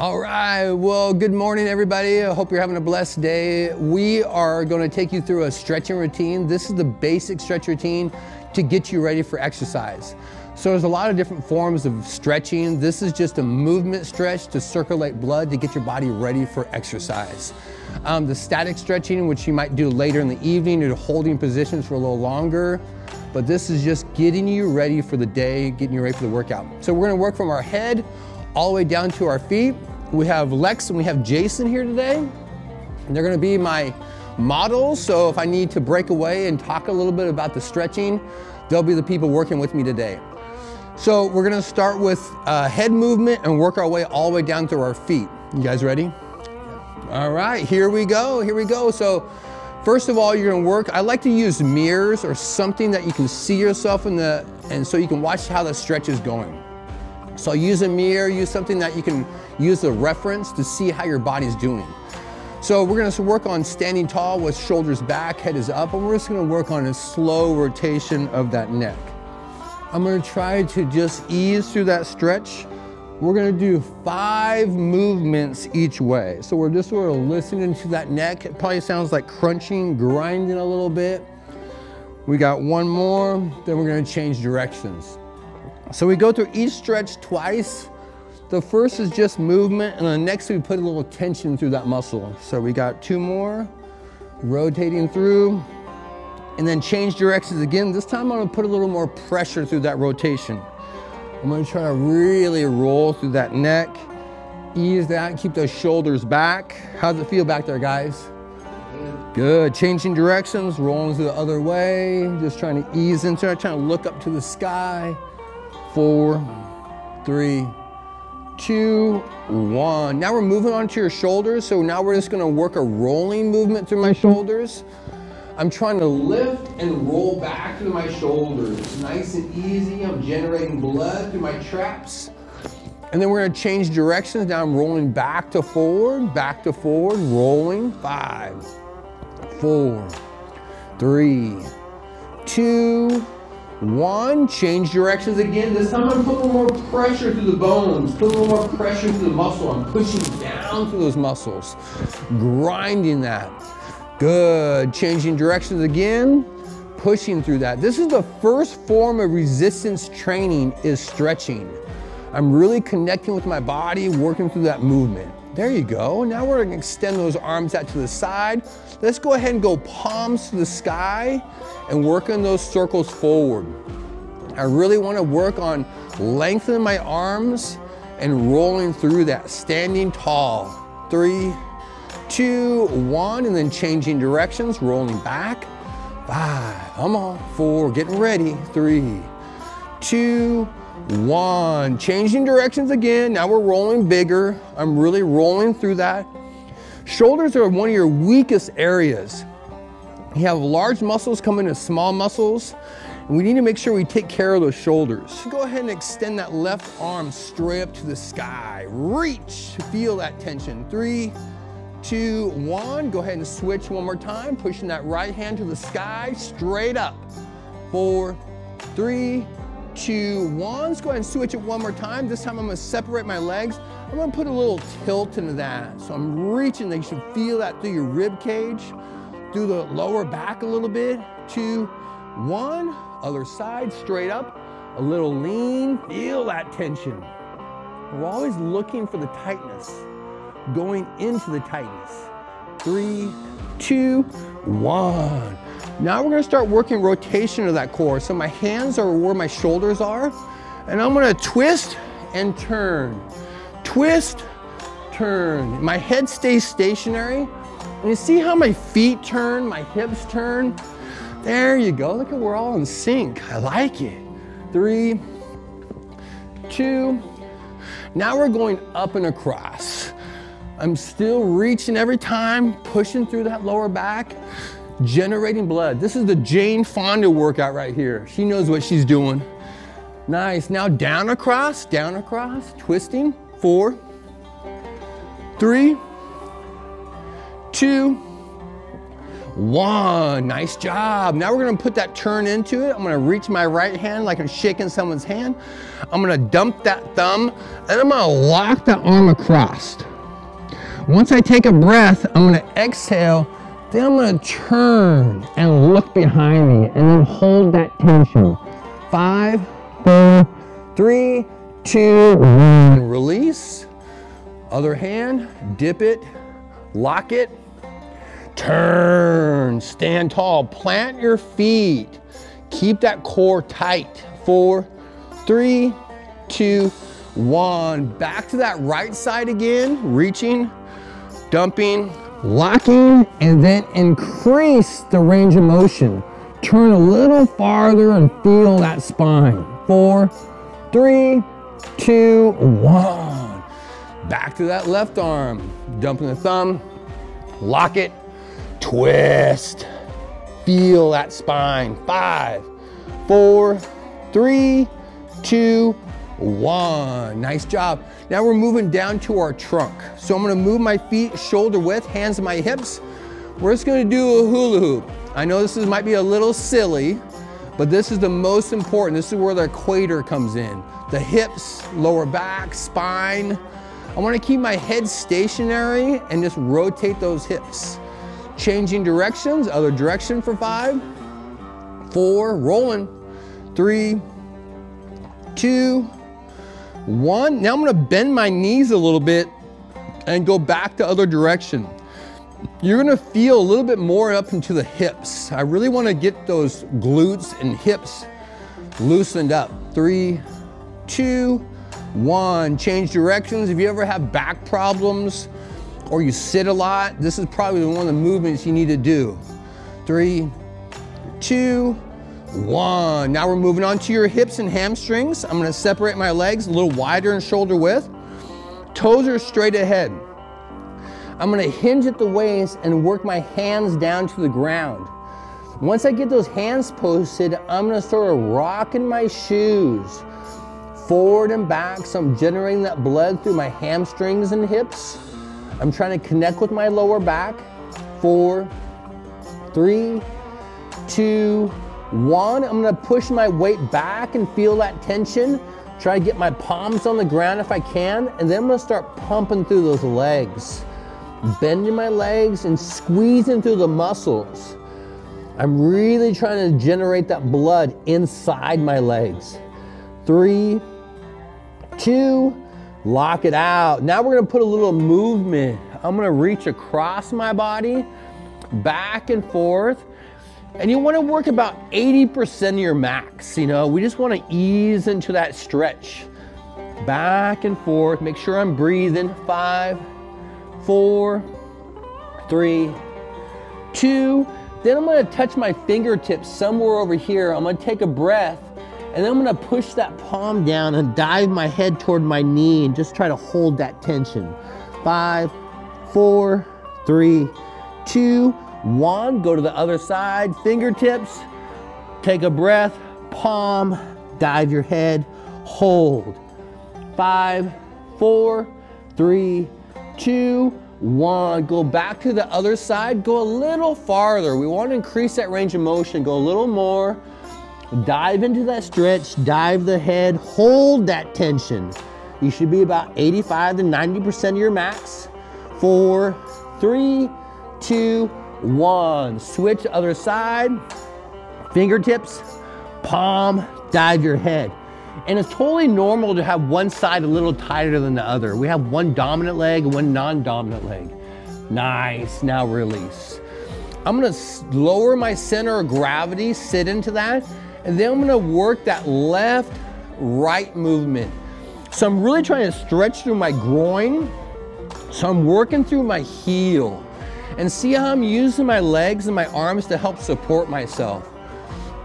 All right, well, good morning, everybody. I hope you're having a blessed day. We are going to take you through a stretching routine. This is the basic stretch routine to get you ready for exercise. So there's a lot of different forms of stretching. This is just a movement stretch to circulate blood to get your body ready for exercise. The static stretching, which you might do later in the evening, you're holding positions for a little longer. But this is just getting you ready for the day, getting you ready for the workout. So we're gonna work from our head all the way down to our feet. We have Lex and we have Jason here today. And they're gonna be my models. So if I need to break away and talk a little bit about the stretching, they'll be the people working with me today. So we're gonna start with head movement and work our way all the way down through our feet. You guys ready? All right, here we go, here we go. So first of all, you're gonna work, I like to use mirrors or something that you can see yourself in and so you can watch how the stretch is going. So use a mirror, use something that you can use a reference to see how your body's doing. So we're gonna work on standing tall with shoulders back, head is up, and we're just gonna work on a slow rotation of that neck. I'm gonna try to just ease through that stretch. We're gonna do 5 movements each way. So we're just sort of listening to that neck. It probably sounds like crunching, grinding a little bit. We got one more, then we're gonna change directions. So we go through each stretch twice. The first is just movement, and the next we put a little tension through that muscle. So we got 2 more, rotating through. And then change directions again. This time I'm gonna put a little more pressure through that rotation. I'm gonna try to really roll through that neck, ease that, keep those shoulders back. How's it feel back there, guys? Good, changing directions, rolling through the other way, just trying to ease into it, trying to look up to the sky. 4, 3, 2, 1. Now we're moving onto your shoulders, so now we're just gonna work a rolling movement through my shoulders. I'm trying to lift and roll back through my shoulders. Nice and easy, I'm generating blood through my traps. And then we're gonna change directions. Now I'm rolling back to forward, rolling. 5, 4, 3, 2, 1. Change directions again. This time I'm putting a little more pressure through the bones, put a little more pressure through the muscle. I'm pushing down through those muscles, grinding that. Good, changing directions again, pushing through that. This is the first form of resistance training is stretching. I'm really connecting with my body, working through that movement. There you go. Now we're gonna extend those arms out to the side. Let's go ahead and go palms to the sky and work on those circles forward. I really wanna work on lengthening my arms and rolling through that, standing tall. 3, 2, 1, and then changing directions, rolling back. 5, come on, 4, getting ready. 3, 2, 1. Changing directions again, now we're rolling bigger. I'm really rolling through that. Shoulders are one of your weakest areas. You have large muscles come into small muscles. And we need to make sure we take care of those shoulders. Go ahead and extend that left arm straight up to the sky. Reach, feel that tension. 3, 2, 1, go ahead and switch one more time, pushing that right hand to the sky, straight up. 4, 3, 2, 1, let's go ahead and switch it one more time. This time I'm gonna separate my legs. I'm gonna put a little tilt into that. So I'm reaching, you should feel that through your rib cage, through the lower back a little bit. 2, 1, other side, straight up. A little lean, feel that tension. We're always looking for the tightness, going into the tightness. 3, 2, 1. Now we're gonna start working rotation of that core. So my hands are where my shoulders are, and I'm gonna twist and turn. Twist, turn. My head stays stationary. And you see how my feet turn, my hips turn? There you go, look at we're all in sync. I like it. 3, 2. Now we're going up and across. I'm still reaching every time, pushing through that lower back, generating blood. This is the Jane Fonda workout right here. She knows what she's doing. Nice, now down across, twisting. 4, 3, 2, One, nice job. Now we're gonna put that turn into it. I'm gonna reach my right hand like I'm shaking someone's hand. I'm gonna dump that thumb and I'm gonna lock the arm across. Once I take a breath, I'm gonna exhale, then I'm gonna turn and look behind me and then hold that tension. 5, 4, 3, 2, 1. Release. Other hand, dip it, lock it, turn, stand tall, plant your feet. Keep that core tight. 4, 3, 2, 1. Back to that right side again, reaching, dumping, locking, and then increase the range of motion. Turn a little farther and feel that spine. 4, 3, 2, 1. Back to that left arm, dumping the thumb, lock it, twist, feel that spine. 5, 4, 3, 2, 1. Nice job. Now we're moving down to our trunk. So I'm gonna move my feet shoulder width, hands to my hips. We're just gonna do a hula hoop. I know this might be a little silly, but this is the most important. This is where the equator comes in. The hips, lower back, spine. I wanna keep my head stationary and just rotate those hips. Changing directions, other direction for 5, 4, rolling, 3, 2, 1. Now I'm gonna bend my knees a little bit and go back the other direction. You're gonna feel a little bit more up into the hips. I really wanna get those glutes and hips loosened up. 3, 2, 1. Change directions. If you ever have back problems or you sit a lot, this is probably one of the movements you need to do. 3, 2, 1. Now we're moving on to your hips and hamstrings. I'm gonna separate my legs a little wider and shoulder width. Toes are straight ahead. I'm gonna hinge at the waist and work my hands down to the ground. Once I get those hands posted, I'm gonna sort of rocking my shoes forward and back, so I'm generating that blood through my hamstrings and hips. I'm trying to connect with my lower back. 4, 3, 2, 1. I'm gonna push my weight back and feel that tension. Try to get my palms on the ground if I can, and then I'm gonna start pumping through those legs. Bending my legs and squeezing through the muscles. I'm really trying to generate that blood inside my legs. 3, 2, lock it out. Now we're gonna put a little movement. I'm gonna reach across my body, back and forth. And you wanna work about 80% of your max, you know? We just wanna ease into that stretch. Back and forth, make sure I'm breathing. 5, 4, 3, 2. Then I'm gonna touch my fingertips somewhere over here. I'm gonna take a breath and then I'm gonna push that palm down and dive my head toward my knee and just try to hold that tension. 5, 4, 3, 2, 1. Go to the other side, fingertips, take a breath, palm, dive your head, hold. 5, 4, 3, 2, 1. Go back to the other side, go a little farther. We want to increase that range of motion, go a little more. Dive into that stretch, dive the head, hold that tension. You should be about 85 to 90% of your max. 4, 3, 2, 1. Switch other side, fingertips, palm, dive your head. And it's totally normal to have one side a little tighter than the other. We have one dominant leg, one non-dominant leg. Nice, now release. I'm gonna lower my center of gravity, sit into that, and then I'm gonna work that left-right movement. So I'm really trying to stretch through my groin, so I'm working through my heel. And see how I'm using my legs and my arms to help support myself.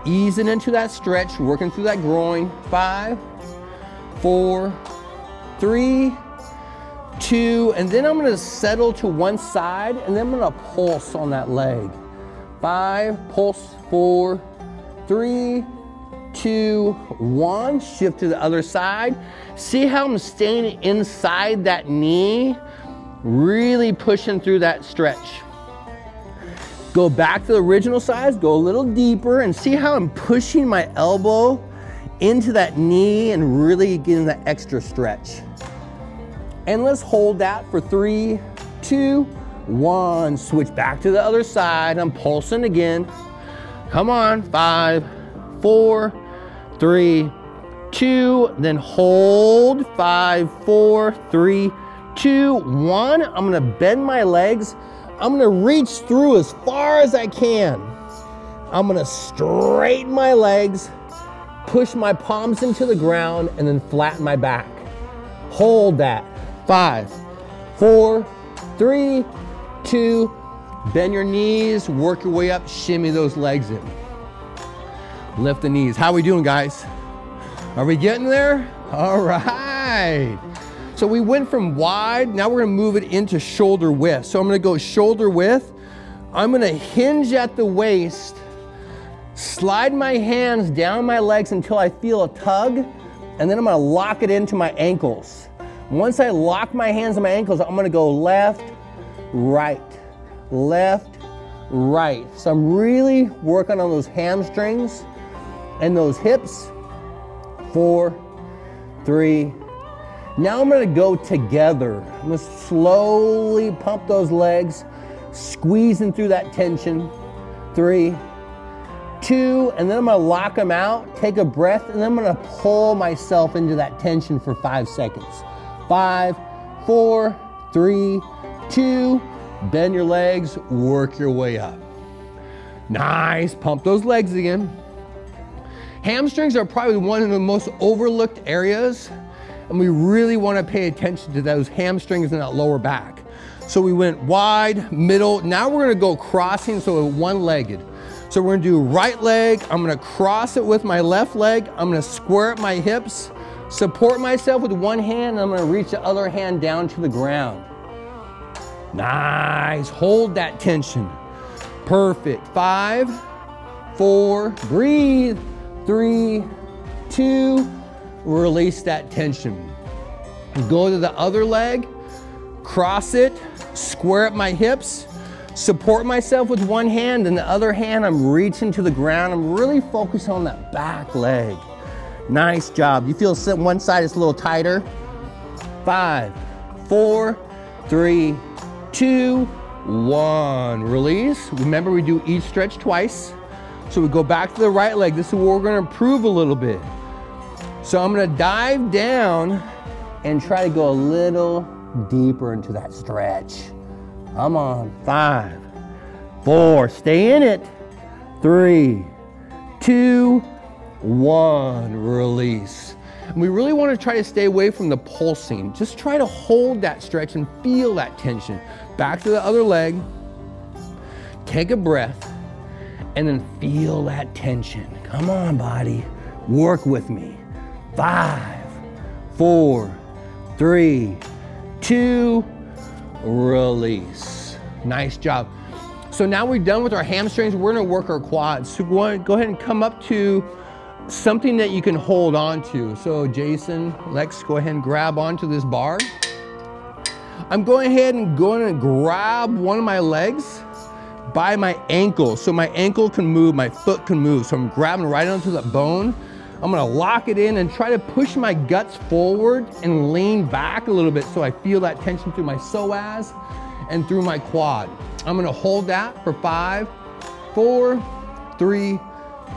Easing into that stretch, working through that groin. 5, 4, 3, 2, and then I'm gonna settle to one side and then I'm gonna pulse on that leg. 5, pulse, 4, 3, 2, 1. Shift to the other side. See how I'm staying inside that knee, really pushing through that stretch. Go back to the original size, go a little deeper, and see how I'm pushing my elbow into that knee and really getting that extra stretch. And let's hold that for 3, 2, 1. Switch back to the other side. I'm pulsing again. Come on, 5, 4, 3, 2, then hold, 5, 4, 3, 2, 1. I'm gonna bend my legs. I'm gonna reach through as far as I can. I'm gonna straighten my legs, push my palms into the ground, and then flatten my back. Hold that. 5, 4, 3, 2, bend your knees, work your way up, shimmy those legs in. Lift the knees. How we doing, guys? Are we getting there? All right. So we went from wide, now we're gonna move it into shoulder width. So I'm gonna go shoulder width. I'm gonna hinge at the waist, slide my hands down my legs until I feel a tug, and then I'm gonna lock it into my ankles. Once I lock my hands on my ankles, I'm gonna go left, right. So I'm really working on those hamstrings and those hips. 4, 3. Now I'm gonna go together. I'm gonna slowly pump those legs, squeezing through that tension. 3, 2, and then I'm gonna lock them out, take a breath, and then I'm gonna pull myself into that tension for 5 seconds. 5, 4, 3, 2. Bend your legs, work your way up. Nice, pump those legs again. Hamstrings are probably one of the most overlooked areas, and we really want to pay attention to those hamstrings in that lower back. So we went wide, middle, now we're going to go crossing, so one-legged. So we're going to do right leg, I'm going to cross it with my left leg, I'm going to square up my hips, support myself with one hand, and I'm going to reach the other hand down to the ground. Nice, hold that tension. Perfect. 5, 4, breathe. 3, 2, release that tension. Go to the other leg, cross it, square up my hips, support myself with one hand, and the other hand I'm reaching to the ground. I'm really focused on that back leg. Nice job. You feel one side is a little tighter? 5, 4, 3, 2, 1. Release. Remember, we do each stretch twice. So we go back to the right leg. This is where we're gonna improve a little bit. So I'm gonna dive down and try to go a little deeper into that stretch. Come on, 5, 4, stay in it. 3, 2, 1, release. And we really want to try to stay away from the pulsing. Just try to hold that stretch and feel that tension. Back to the other leg, take a breath, and then feel that tension. Come on, body, work with me. 5, 4, 3, 2, release. Nice job. So now we're done with our hamstrings, we're gonna work our quads. So go ahead and come up to something that you can hold on to. So Jason, Lex, go ahead and grab onto this bar. I'm going ahead and going to grab one of my legs by my ankle. So my ankle can move, my foot can move. So I'm grabbing right onto that bone. I'm gonna lock it in and try to push my guts forward and lean back a little bit so I feel that tension through my psoas and through my quad. I'm gonna hold that for 5, 4, 3,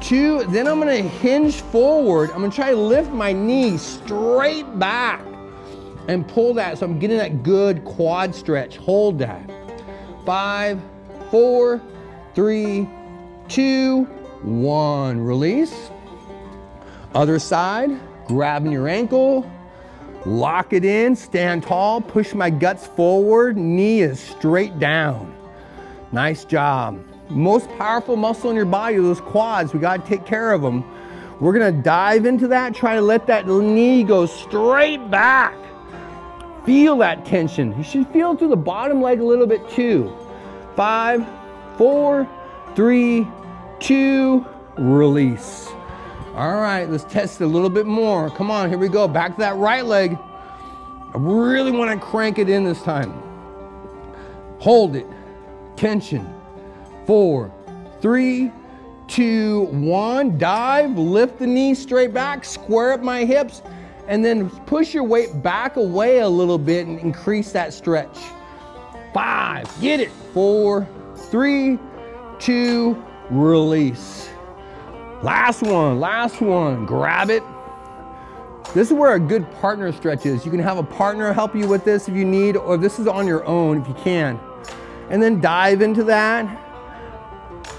2, then I'm gonna hinge forward. I'm gonna try to lift my knee straight back and pull that, so I'm getting that good quad stretch. Hold that. 5, 4, 3, 2, 1. Release. Other side, grabbing your ankle, lock it in, stand tall, push my guts forward, knee is straight down. Nice job. Most powerful muscle in your body are those quads. We gotta take care of them. We're gonna dive into that, try to let that knee go straight back. Feel that tension. You should feel it through the bottom leg a little bit too. 5, 4, 3, 2, release. All right, let's test it a little bit more. Come on, here we go, back to that right leg. I really wanna crank it in this time. Hold it, tension. 4, 3, 2, 1. Dive, lift the knees straight back, square up my hips, and then push your weight back away a little bit and increase that stretch. 5, get it. 4, 3, 2, release. Last one, grab it. This is where a good partner stretch is. You can have a partner help you with this if you need, or this is on your own if you can. And then dive into that.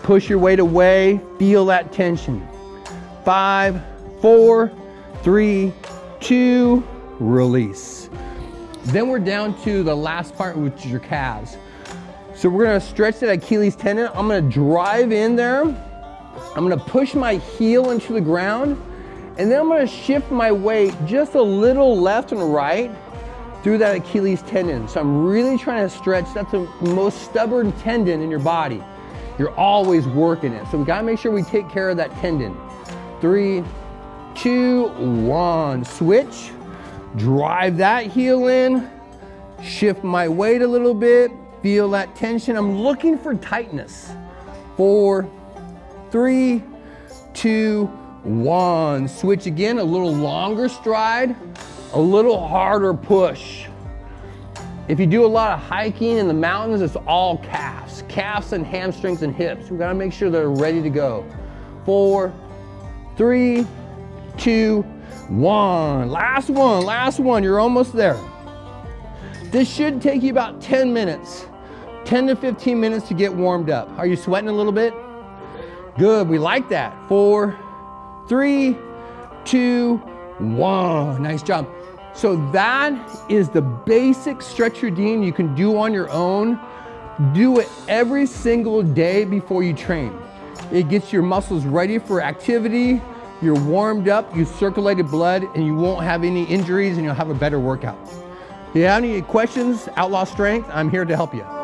Push your weight away, feel that tension. 5, 4, 3, 2, release. Then we're down to the last part, which is your calves. So we're gonna stretch that Achilles tendon. I'm gonna drive in there. I'm gonna push my heel into the ground, and then I'm gonna shift my weight just a little left and right through that Achilles tendon. So I'm really trying to stretch. That's the most stubborn tendon in your body. You're always working it. So we gotta make sure we take care of that tendon. 3, 2, 1, switch. Drive that heel in, shift my weight a little bit, feel that tension. I'm looking for tightness. 4, 3, 2, 1. Switch again, a little longer stride, a little harder push. If you do a lot of hiking in the mountains, it's all calves. Calves and hamstrings and hips. We gotta make sure they're ready to go. 4, 3, 2, 1. Last one, you're almost there. This should take you about 10 minutes, 10 to 15 minutes to get warmed up. Are you sweating a little bit? Good, we like that. 4, 3, 2, 1. Nice job. So that is the basic stretch routine you can do on your own. Do it every single day before you train. It gets your muscles ready for activity, you're warmed up, you circulated blood, and you won't have any injuries, and you'll have a better workout. If you have any questions, Outlaw Strength, I'm here to help you.